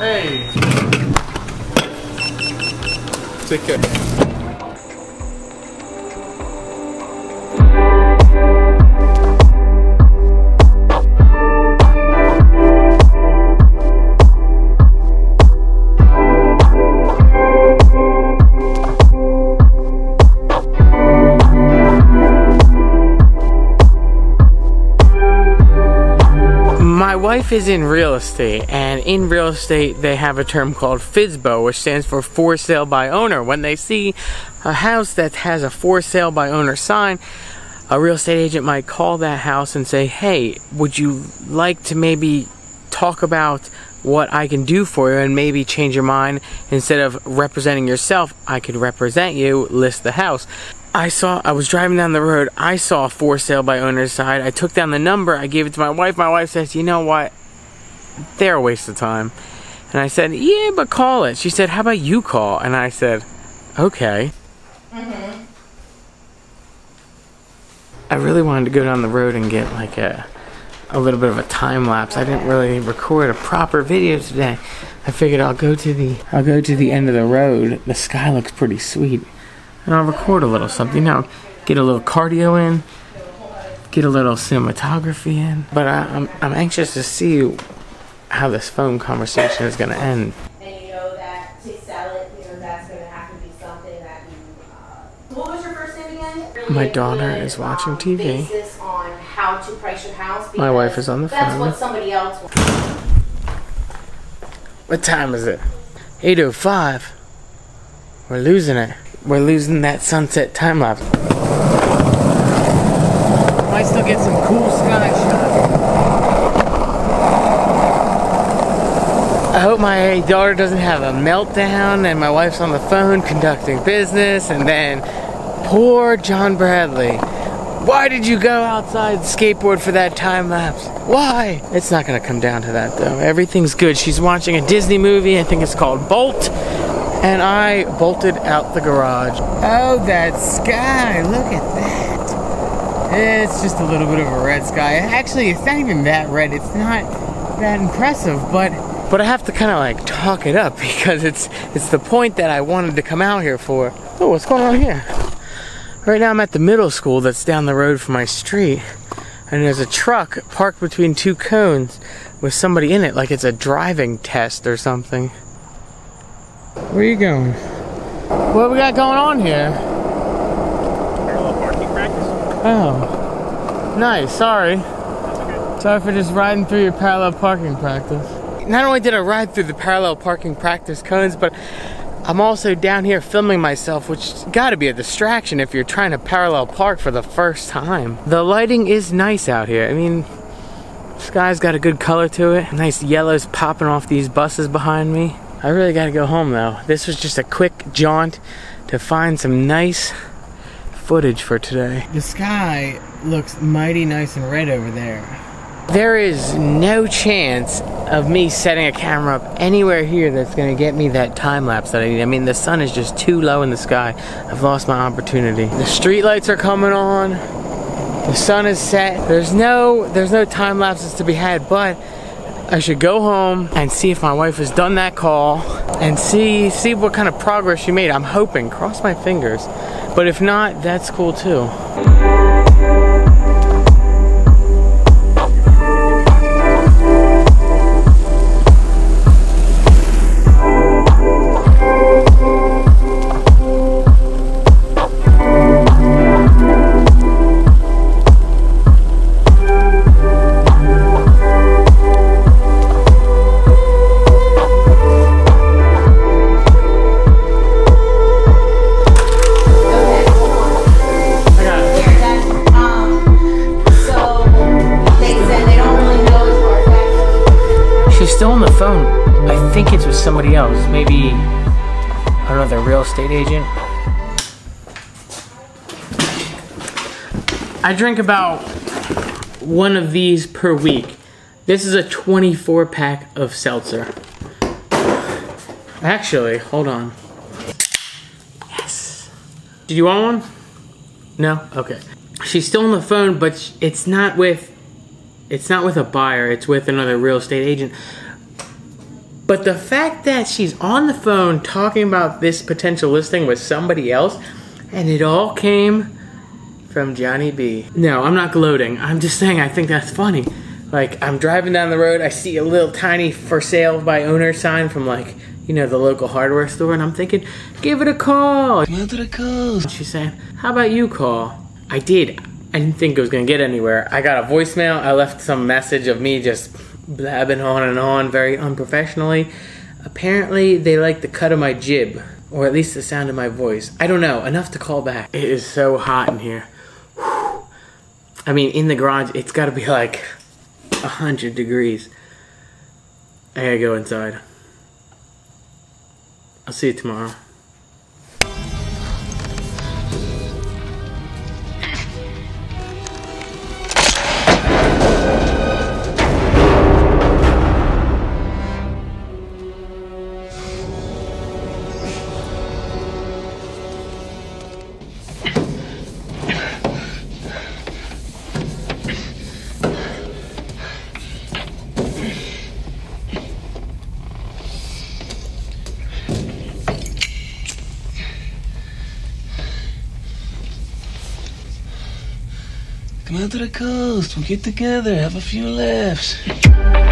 Hey! Take care. My wife is in real estate, and in real estate they have a term called FISBO, which stands for for sale by owner. When they see a house that has a for sale by owner sign, a real estate agent might call that house and say, hey, would you like to maybe talk about what I can do for you, and maybe change your mind? Instead of representing yourself, I could represent you, list the house. I was driving down the road, I saw for sale by owner's sign. I took down the number, I gave it to my wife. My wife says, you know what, they're a waste of time. And I said, yeah, but call it. She said, how about you call? And I said, okay. I really wanted to go down the road and get like a little bit of a time lapse. I didn't really record a proper video today. I figured I'll go to the end of the road. The sky looks pretty sweet. And I'll record a little something. Now, get a little cardio in, get a little cinematography in. But I'm anxious to see how this phone conversation is going to end. And you know that to sell it, you know that's going to have to be something that you. What was your first name again? Really my daughter is watching TV. Basis on how to price your house. My wife is on the phone. That's what somebody else wants. What time is it? 8:05. We're losing it. We're losing that sunset time lapse. Might still get some cool sky shots. I hope my daughter doesn't have a meltdown and my wife's on the phone conducting business, and then poor Jon Bradley. Why did you go outside skateboard for that time lapse? Why? It's not gonna come down to that though. Everything's good. She's watching a Disney movie, I think it's called Bolt. And I bolted out the garage. Oh, that sky, look at that. It's just a little bit of a red sky. Actually, it's not even that red, it's not that impressive, but I have to kind of like talk it up because it's the point that I wanted to come out here for. Oh, what's going on here? Right now I'm at the middle school that's down the road from my street, and there's a truck parked between two cones with somebody in it, like it's a driving test or something. Where are you going? What we got going on here? Parallel parking practice. Oh. Nice, sorry. That's okay. Sorry for just riding through your parallel parking practice. Not only did I ride through the parallel parking practice cones, but I'm also down here filming myself, which gotta be a distraction if you're trying to parallel park for the first time. The lighting is nice out here. I mean, the sky's got a good color to it. Nice yellows popping off these buses behind me. I really gotta go home though. This was just a quick jaunt to find some nice footage for today. The sky looks mighty nice and red over there. There is no chance of me setting a camera up anywhere here that's gonna get me that time lapse that I need. I mean, the sun is just too low in the sky. I've lost my opportunity. The street lights are coming on. The sun is set. There's no time lapses to be had, but I should go home and see if my wife has done that call and see what kind of progress she made. I'm hoping, cross my fingers. But if not, that's cool too. Still on the phone. I think it's with somebody else. Maybe another real estate agent. I drink about one of these per week. This is a 24 pack of seltzer. Actually, hold on. Yes. Did you want one? No? Okay. She's still on the phone, but it's not with a buyer, it's with another real estate agent. But the fact that she's on the phone talking about this potential listing with somebody else, and it all came from Johnny B. No, I'm not gloating. I'm just saying I think that's funny. Like, I'm driving down the road, I see a little tiny for sale by owner sign from, like, you know, the local hardware store, and I'm thinking, give it a call. Give it a call. She's saying, how about you call? I did. I didn't think it was gonna get anywhere. I got a voicemail. I left some message of me just blabbing on and on very unprofessionally. Apparently, they like the cut of my jib, or at least the sound of my voice. I don't know, enough to call back. It is so hot in here. Whew. I mean, in the garage, it's gotta be like 100 degrees. I gotta go inside. I'll see you tomorrow. Come out to the coast, we'll get together, have a few laughs.